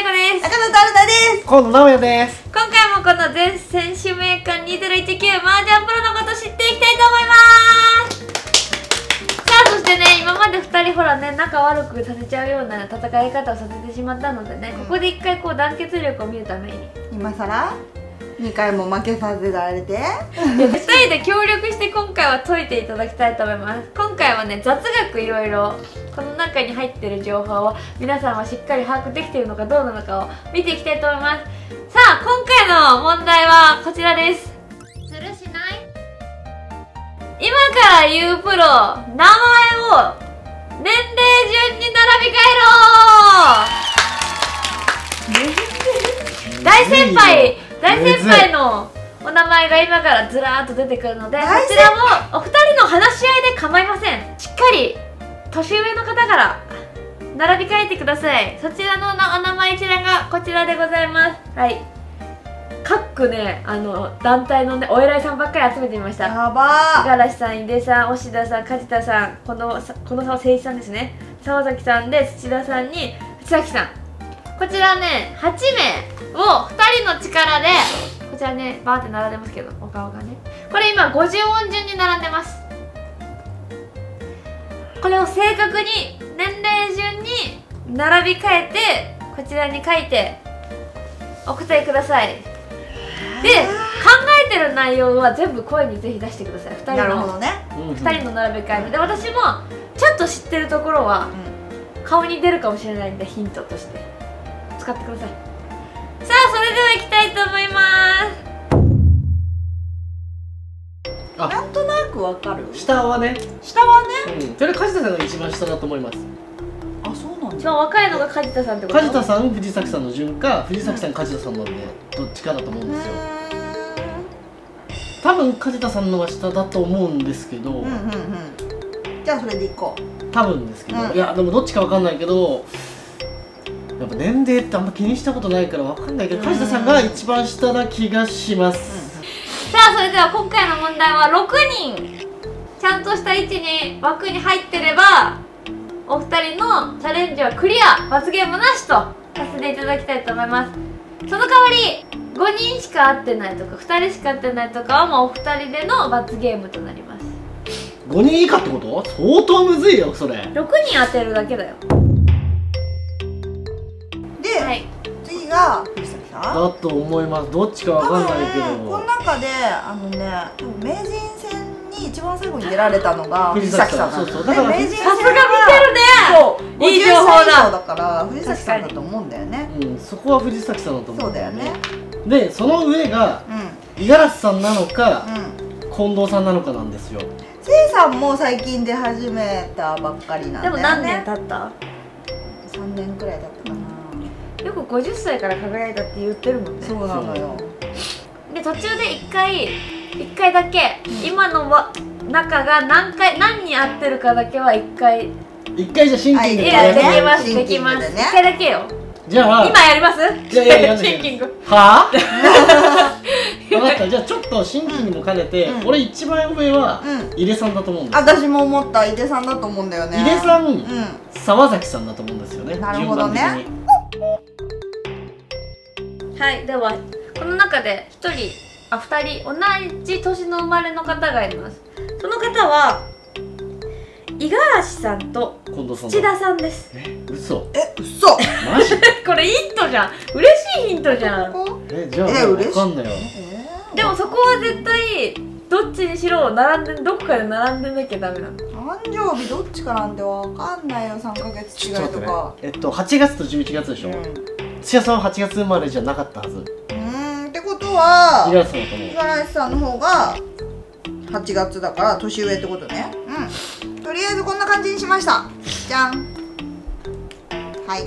いこです。中野とアルナです。河野直哉です。今回もこの全選手名鑑2019麻雀プロのこと知っていきたいと思います。さあ、そしてね、今まで2人ほらね、仲悪くさせちゃうような戦い方をさせてしまったのでね、ここで一回こう団結力を見るために。今更2回も負けさせられて2人で協力して今回は解いていただきたいと思います。今回はね、雑学いろいろこの中に入ってる情報を皆さんはしっかり把握できているのかどうなのかを見ていきたいと思います。さあ、今回の問題はこちらです。するしない？今から言うプロ、名前を年齢順に並び替えろ大先輩のお名前が今からずらーっと出てくるので、こちらもお二人の話し合いで構いません。しっかり年上の方から並び替えてください。そちらのお名前一覧がこちらでございます。はい、各ね、団体のね、お偉いさんばっかり集めてみました。やばー。五十嵐さん、井出さん、押田さん、梶田さん、この差は誠一さんですね。沢崎さんで、土田さんに藤崎さん、こちらね、8名を2人の力でこちらね、バーって並んでますけど、お顔がね、これ今50音順に並んでます。これを正確に年齢順に並び替えてこちらに書いてお答えください。で、考えてる内容は全部声にぜひ出してください。2人の並び替えで、私もちょっと知ってるところは顔に出るかもしれないんで、ヒントとして使ってください。さあ、それでは行きたいと思います。なんとなくわかる。下はね、それ梶田さんが一番下だと思います。あ、そうなんだ。一番若いのが梶田さんってこと。梶田さん、藤崎さんの順か、藤崎さん、梶田さんのね、どっちかだと思うんですよ。多分梶田さんのが下だと思うんですけど、じゃあそれでいこう。多分ですけど、いやでもどっちかわかんないけど、やっぱ年齢ってあんま気にしたことないからわかんないけど、梶田さんが一番下な気がします。さあ、それでは今回の問題は6人ちゃんとした位置に枠に入ってればお二人のチャレンジはクリア、罰ゲームなしとさせていただきたいと思います。その代わり5人しか合ってないとか2人しか合ってないとかはもうお二人での罰ゲームとなります。5人以下ってこと？相当むずいよそれ。6人当てるだけだよ。はい、次が藤崎さんだと思います。どっちかわかんないけど、この中で名人戦に一番最後に出られたのが藤崎さんなんですよね。さすが見てるね。そう、いい情報だ。だから藤崎さんだと思うんだよね。うん、そこは藤崎さんだと思うんだよね。で、その上が五十嵐さんなのか近藤さんなのかなんですよ。せいさんも最近出始めたばっかりなんだよね。でも何年経った？ 3 年くらい経ったかな。よく50歳から輝いたって言ってるもんね。そうなのよ。で、途中で1回だけ、今の中が何に合ってるかだけは1回じゃシンキングできます。できます。1回だけよ。じゃあ今やります。じゃあやります。シンキングはぁ？分かった。じゃあちょっとシンキングも兼ねて、俺一番上は井出さんだと思うんです。私も思った、井出さんだと思うんだよね。井出さん、沢崎さんだと思うんですよね。なるほどね。はい、ではこの中で2人同じ年の生まれの方がいます。その方は五十嵐さんと土田さんです。え、嘘。え、嘘。マジ？これヒントじゃん。嬉しいヒントじゃん。え、じゃあ分かんないよ。でもそこは絶対どっちにしろどこかで並んでなきゃダメなの。誕生日どっちかなんて分かんないよ。3ヶ月違いとか。8月と11月でしょ。土屋さんは8月生まれじゃなかったはず。ってことは五十嵐さんの方が8月だから年上ってことね。とりあえずこんな感じにしました。じゃん。はい、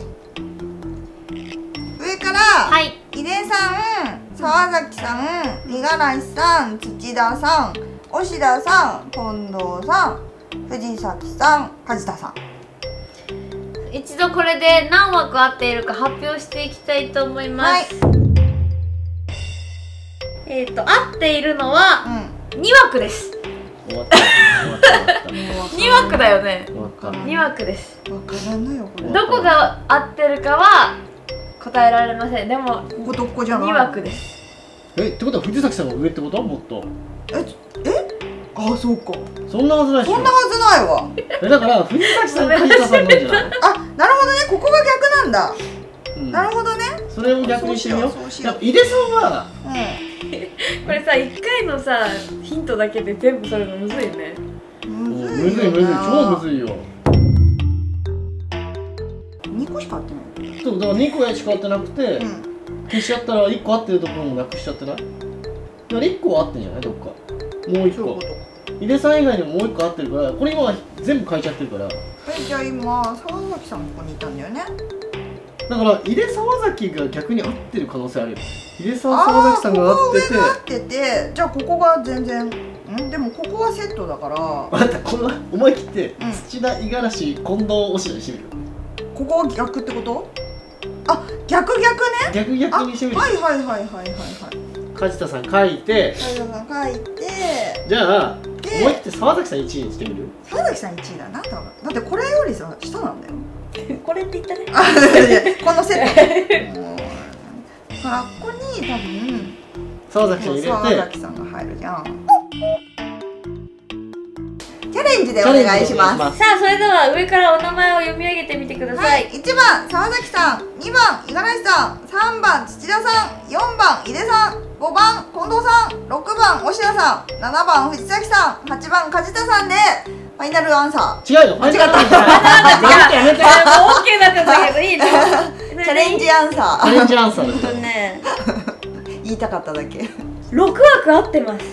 上から井出さん、沢崎さん、五十嵐さん、土田さん、押田さん、近藤さん、藤崎さん、梶田さん。一度これで何枠合っているか発表していきたいと思います。合っているのは2枠です。2枠だよね。2枠です。どこが合ってるかは答えられません。でもここどこじゃない2枠です。えってことは藤崎さんが上ってこと？もっとあ、そうか。そんなはずない。そんなはずないわ。だから藤崎さんと藤田さんなんじゃない？あ、なるほどね。ここが逆なんだ。なるほどね。それを逆にしてみよう。井出さんはこれさ、一回のさヒントだけで全部それがむずいね。むずい超むずいよ。2個しか合ってない。そうだから2個しか合ってなくて消しちゃったら1個合ってるところもなくしちゃってない？だから1個は合ってんじゃない？どっか。もう一個。井出さん以外にももう一個合ってるから、これ今全部変えちゃってるから。じゃあ今沢崎さんここにいたんだよね。だから井出沢崎が逆に合ってる可能性あるよ。井出沢崎さんが合ってて。じゃあここが全然。でもここはセットだから。またこの思い切って土田五十嵐近藤推しにしてみる。ここは逆ってこと？あ、逆ね。逆にしてみる。はい。梶田さん書いて、じゃあ思い切って沢崎さん1位にしてみる。沢崎さん1位だな、多分。だってこれよりさ下なんだよ。これって言ったね。このセット。あ、ここに多分沢崎さん入れて、沢崎さんが入るじゃん。チャレンジでお願いします。さあ、それでは上からお名前を読み上げてみてください。1番沢崎さん、2番五十嵐さん、3番土田さん、4番井出さん、5番近藤さん、6番押田さん、7番藤崎さん、8番梶田さんでファイナルアンサー。違うよ。間違った。もう OK だったんだけどいいね。チャレンジアンサー。本当ね。言いたかっただけ。6枠合ってます。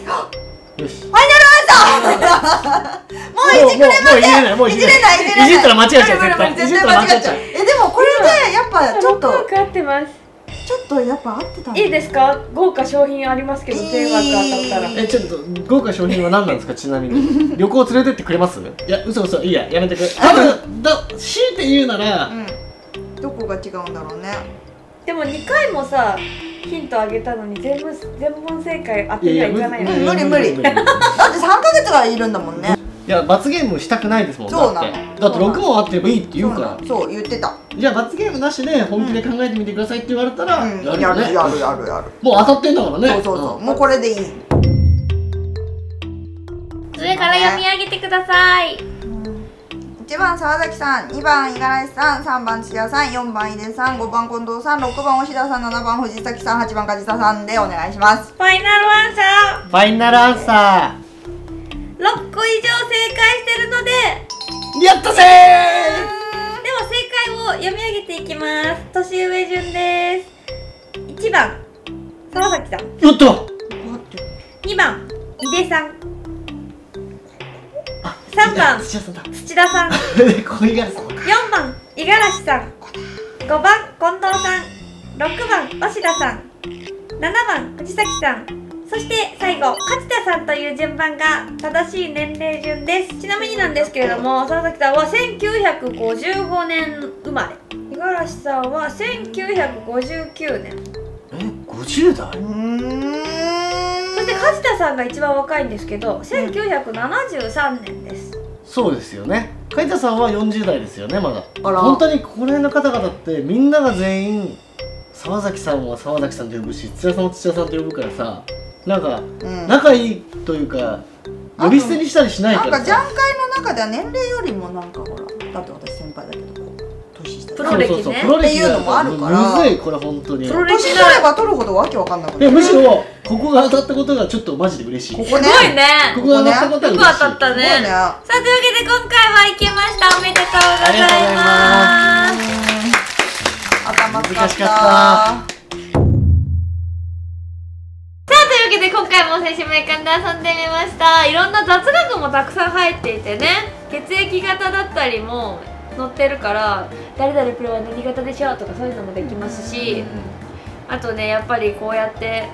ファイナルアンサー。もういじくれません。いじれない。いじったら間違っちゃう。でもこれでやっぱちょっと合ってます。ちょっとやっぱ合ってた。いいですか？豪華賞品ありますけど全枠当たったら。ちょっと豪華賞品は何なんですか？ちなみに旅行連れてってくれます？いや嘘いいややめてくれ。多分強いて言うならどこが違うんだろうね。でも2回もさ。ヒントあげたのに全問正解当てにはいかないの。無理。だって3ヶ月がいるんだもんね。いや罰ゲームしたくないですもん。そうなの。だって6問あってればいいって言うから。そう言ってた。じゃあ罰ゲームなしで本気で考えてみてくださいって言われたらやる。もう当たってんだからね。そうもうこれでいい。それから読み上げてください。1番沢崎さん、2番五十嵐さん、3番土屋さん、4番井出さん、5番近藤さん、6番押田さん、7番藤崎さん、8番梶田さんでお願いします。ファイナルアンサー。6個以上正解してるのでやったぜー。では正解を読み上げていきます。年上順です。1番沢崎さん。やった。2番井出さん。3番土田さん、4番五十嵐さん、5番近藤さん、6番押田さん、7番藤崎さん、そして最後梶田さんという順番が正しい年齢順です。ちなみになんですけれども、沢崎さんは1955年生まれ、五十嵐さんは1959年50代。そして梶田さんが一番若いんですけど、1973年です。そうですよね。梶田さんは40代ですよね、まだ。本当にここら辺の方々ってみんなが全員沢崎さんは沢崎さんと呼ぶし、土屋さんは土屋さんと呼ぶからさ、なんか仲いいというか呼び捨てにしたりしないからさ。なんかジャン界の中では年齢よりもなんかほら、だって私先輩だけど。プロ歴っていうのもあるからむずい、これ本当に。プロ歴取れば取るほどわけわかんなくなる。むしろここが当たったことがちょっとマジで嬉しい。すごいね。ここが当たったことが嬉しい。よく当たったね。さあ、というわけで今回はいけました。おめでとうございます。頭難しかった。今回も青春メイカンで遊んでみました。いろんな雑学もたくさん入っていてね、血液型だったりも。載ってるから誰々プロは何型でしょうとかそういうのもできますし、あとねやっぱりこうやって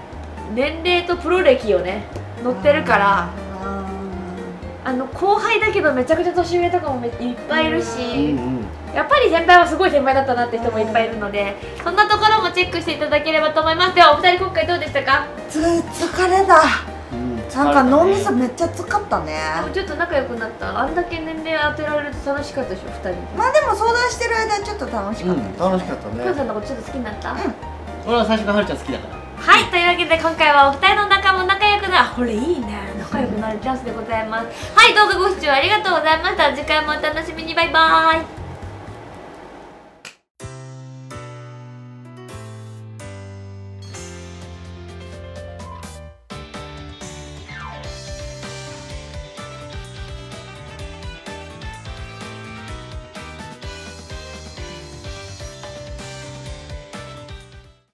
年齢とプロ歴をね載ってるから、後輩だけどめちゃくちゃ年上とかもいっぱいいるし、やっぱり先輩はすごい先輩だったなって人もいっぱいいるので、そんなところもチェックしていただければと思います。ではお二人今回どうでしたか？疲れた。なんか脳みそめっちゃ使ったね。でもちょっと仲良くなった。あんだけ年齢当てられると楽しかったでしょ、2人。まあでも相談してる間ちょっと楽しかったですね。楽しかったね。お母さんのことちょっと好きになった？うん、俺は最初からはるちゃん好きだから。はい、というわけで今回はお二人の仲良くなる、これいいね、仲良くなるチャンスでございます。はい、動画ご視聴ありがとうございました。次回もお楽しみに。バイバーイ。